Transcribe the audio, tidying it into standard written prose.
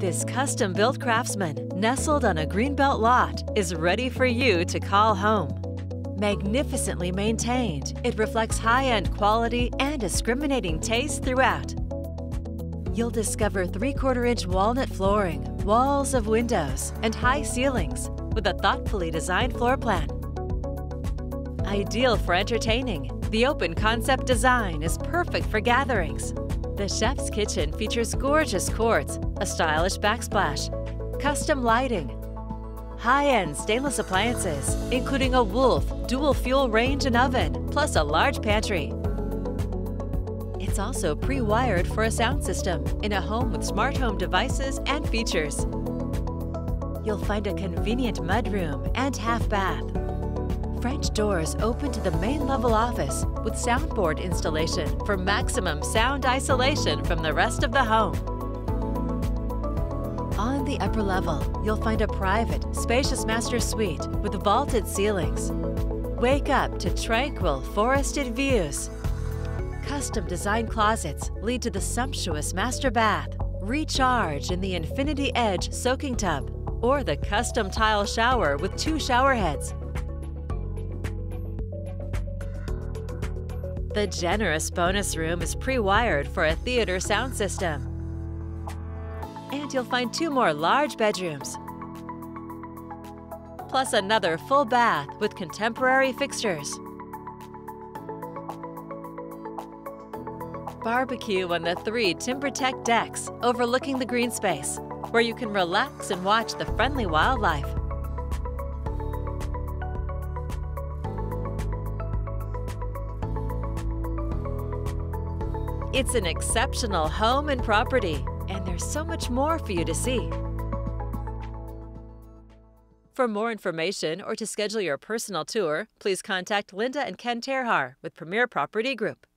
This custom-built craftsman, nestled on a greenbelt lot, is ready for you to call home. Magnificently maintained, it reflects high-end quality and discriminating taste throughout. You'll discover 3/4-inch walnut flooring, walls of windows, and high ceilings with a thoughtfully designed floor plan. Ideal for entertaining, the open concept design is perfect for gatherings. The chef's kitchen features gorgeous courts, a stylish backsplash, custom lighting, high-end stainless appliances, including a Wolf dual-fuel range and oven, plus a large pantry. It's also pre-wired for a sound system in a home with smart home devices and features. You'll find a convenient mudroom and half bath. French doors open to the main level office with soundboard installation for maximum sound isolation from the rest of the home. On the upper level, you'll find a private, spacious master suite with vaulted ceilings. Wake up to tranquil, forested views. Custom designed closets lead to the sumptuous master bath. Recharge in the Infinity Edge soaking tub or the custom tile shower with 2 shower heads. The generous bonus room is pre-wired for a theater sound system. And you'll find 2 more large bedrooms, plus another full bath with contemporary fixtures. Barbecue on the 3 TimberTech decks overlooking the green space, where you can relax and watch the friendly wildlife. It's an exceptional home and property, and there's so much more for you to see. For more information or to schedule your personal tour, please contact Linda and Ken Terhaar with Premier Property Group.